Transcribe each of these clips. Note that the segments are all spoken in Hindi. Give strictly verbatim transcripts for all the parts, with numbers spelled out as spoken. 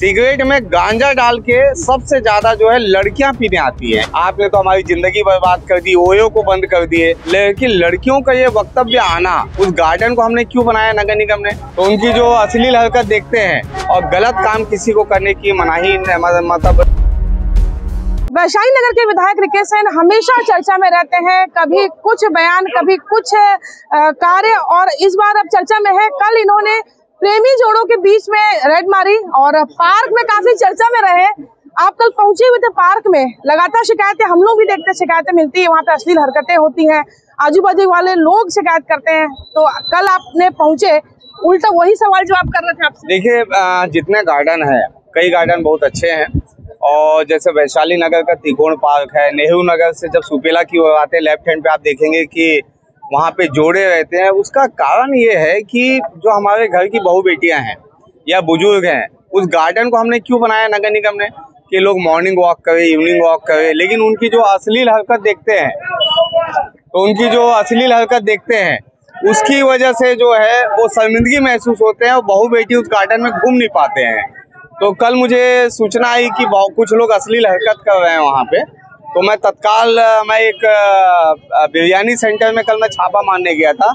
सिगरेट में गांजा डाल के सबसे ज्यादा जो है लड़कियां पीने आती हैं। आपने तो हमारी जिंदगी बर्बाद कर दी, ओयो को बंद कर दिए, लेकिन लड़कियों का ये वक्तव्य आना, उस गार्डन को हमने क्यों बनाया नगर निगम ने? तो उनकी जो अश्लील हरकत देखते हैं और गलत काम किसी को करने की मनाही, मतलब वैशाली नगर के विधायक रिकेश सेन हमेशा चर्चा में रहते हैं, कभी कुछ बयान कभी कुछ कार्य, और इस बार अब चर्चा में है। कल इन्होंने प्रेमी जोड़ों के बीच में रेड मारी और पार्क में काफी चर्चा में रहे। आप कल पहुंचे हुए थे पार्क में, लगातार शिकायतें हम लोग भी देखते, शिकायतें मिलती है, वहाँ पे अश्लील हरकतें होती हैं, आजू बाजू वाले लोग शिकायत करते हैं। तो कल आपने पहुंचे, उल्टा वही सवाल जो आप कर रहे थे आपसे। देखिए, जितने गार्डन है, कई गार्डन बहुत अच्छे हैं, और जैसे वैशाली नगर का त्रिकोण पार्क है, नेहरू नगर से जब सुपेला की ओर आते हैं, लेफ्ट हैंड पे आप देखेंगे कि वहाँ पे जोड़े रहते हैं। उसका कारण ये है कि जो हमारे घर की बहू बेटियाँ हैं या बुजुर्ग हैं, उस गार्डन को हमने क्यों बनाया नगर निगम ने कि लोग मॉर्निंग वॉक करें, इवनिंग वॉक करें, लेकिन उनकी जो अश्लील हरकत देखते हैं तो उनकी जो अश्लील हरकत देखते हैं उसकी वजह से जो है वो शर्मिंदगी महसूस होते हैं और बहू बेटी उस गार्डन में घूम नहीं पाते हैं। तो कल मुझे सूचना आई कि कुछ लोग अश्लील हरकत कर रहे हैं वहाँ पे, तो मैं तत्काल मैं एक बिरयानी सेंटर में कल मैं छापा मारने गया था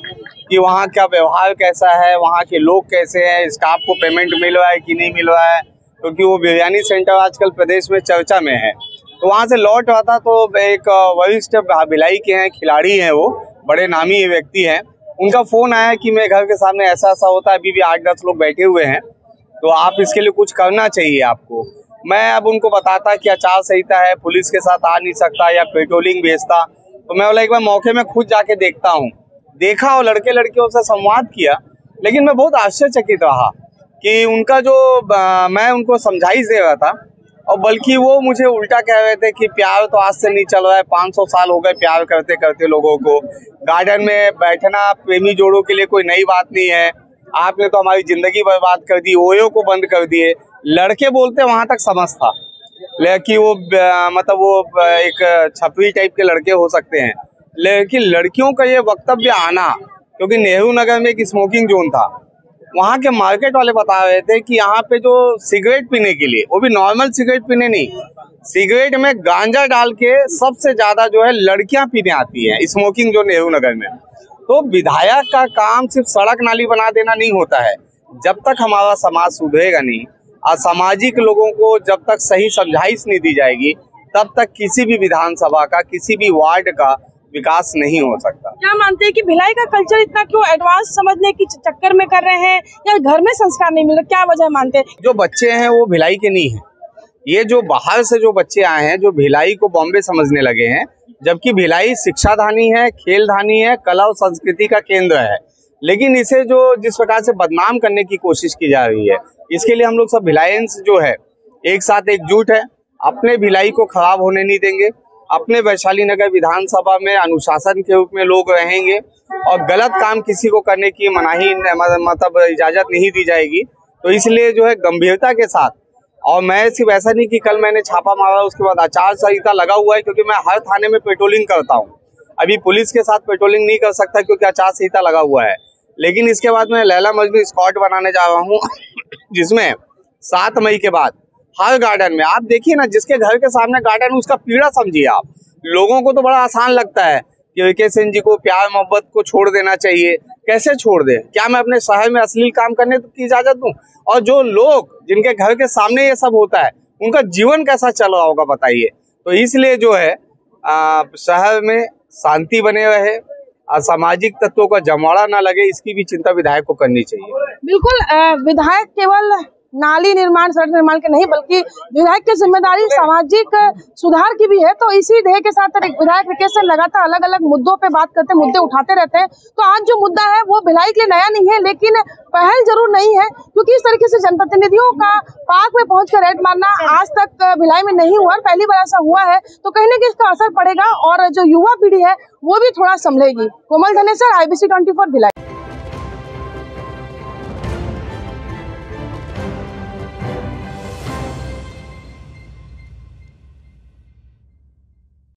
कि वहाँ का व्यवहार कैसा है, वहाँ के लोग कैसे हैं, स्टाफ को पेमेंट मिल रहा है कि नहीं मिल रहा है, क्योंकि तो वो बिरयानी सेंटर आजकल प्रदेश में चर्चा में है। तो वहाँ से लौट रहा था तो एक वरिष्ठ भिलाई के हैं, खिलाड़ी हैं, वो बड़े नामी व्यक्ति हैं, उनका फ़ोन आया कि मेरे घर के सामने ऐसा ऐसा होता है, अभी भी आठ दस लोग बैठे हुए हैं, तो आप इसके लिए कुछ करना चाहिए आपको। मैं अब उनको बताता कि आचार संहिता है, पुलिस के साथ आ नहीं सकता या पेट्रोलिंग भेजता, तो मैं बोला एक बार मौके में खुद जाके देखता हूँ। देखा और लड़के लड़कियों से संवाद किया, लेकिन मैं बहुत आश्चर्यचकित रहा कि उनका जो आ, मैं उनको समझाई दे रहा था, और बल्कि वो मुझे उल्टा कह रहे थे कि प्यार तो आज से नहीं चल रहा है, पाँच सौ साल हो गए प्यार करते करते लोगों को, गार्डन में बैठना प्रेमी जोड़ों के लिए कोई नई बात नहीं है, आपने तो हमारी जिंदगी बर्बाद कर दी, ओयो को बंद कर दिए। लड़के बोलते वहाँ तक समझ था, लेकिन वो मतलब वो एक छपरी टाइप के लड़के हो सकते हैं, लेकिन लड़कियों का ये वक्तव्य आना, क्योंकि नेहरू नगर में एक स्मोकिंग जोन था, वहाँ के मार्केट वाले बता रहे थे कि यहाँ पे जो सिगरेट पीने के लिए, वो भी नॉर्मल सिगरेट पीने नहीं, सिगरेट में गांजा डाल के सबसे ज़्यादा जो है लड़कियाँ पीने आती हैं स्मोकिंग जोन नेहरू नगर में। तो विधायक का काम सिर्फ सड़क नाली बना देना नहीं होता है, जब तक हमारा समाज सुधरेगा नहीं, असामाजिक लोगों को जब तक सही समझाइश नहीं दी जाएगी, तब तक किसी भी विधानसभा का, किसी भी वार्ड का विकास नहीं हो सकता। क्या मानते हैं कि भिलाई का कल्चर इतना क्यों एडवांस समझने की चक्कर में कर रहे हैं, या घर में संस्कार नहीं मिल रहा, क्या वजह मानते हैं? जो बच्चे हैं वो भिलाई के नहीं है, ये जो बाहर से जो बच्चे आए हैं, जो भिलाई को बॉम्बे समझने लगे हैं, जबकि भिलाई शिक्षाधानी है, खेलधानी है, कला और संस्कृति का केंद्र है, लेकिन इसे जो जिस प्रकार से बदनाम करने की कोशिश की जा रही है, इसके लिए हम लोग सब भिलायंस जो है एक साथ एकजुट है, अपने भिलाई को खराब होने नहीं देंगे, अपने वैशाली नगर विधानसभा में अनुशासन के रूप में लोग रहेंगे और गलत काम किसी को करने की मनाही, मतलब इजाजत नहीं दी जाएगी। तो इसलिए जो है गंभीरता के साथ, और मैं सिर्फ ऐसा नहीं कि कल मैंने छापा मारा उसके बाद आचार संहिता लगा हुआ है, क्योंकि मैं हर थाने में पेट्रोलिंग करता हूँ, अभी पुलिस के साथ पेट्रोलिंग नहीं कर सकता क्योंकि आचार संहिता लगा हुआ है, लेकिन इसके बाद मैं लैला मजनू स्क्वाड बनाने जा रहा हूँ, जिसमें सात मई के बाद हर गार्डन में, आप देखिए ना, जिसके घर के सामने गार्डन, उसका पीड़ा समझिए आप। लोगों को तो बड़ा आसान लगता है कि विके सिंह जी को प्यार मोहब्बत को छोड़ देना चाहिए, कैसे छोड़ दे? क्या मैं अपने शहर में अश्लील काम करने की इजाजत दूं? और जो लोग जिनके घर के सामने ये सब होता है, उनका जीवन कैसा चल रहा होगा बताइए? तो इसलिए जो है आ, शहर में शांति बने रहे, सामाजिक तत्वों का जमावड़ा ना लगे, इसकी भी चिंता विधायक को करनी चाहिए। बिल्कुल, विधायक केवल नाली निर्माण, सड़क निर्माण के नहीं, बल्कि विधायक की जिम्मेदारी सामाजिक सुधार की भी है। तो इसी ध्येय के साथ विधायक रिकेश सेन लगातार अलग अलग मुद्दों पे बात करते, मुद्दे उठाते रहते हैं। तो आज जो मुद्दा है वो भिलाई के लिए नया नहीं है, लेकिन पहल जरूर नहीं है, क्योंकि इस तरीके से जनप्रतिनिधियों का पार्क में पहुंच कर रेड मारना आज तक भिलाई में नहीं हुआ, पहली बार ऐसा हुआ है। तो कहीं ना कहीं इसका असर पड़ेगा और जो युवा पीढ़ी है वो भी थोड़ा संभलेगी। Komal Dhanesar, I B C twenty four Bhilai.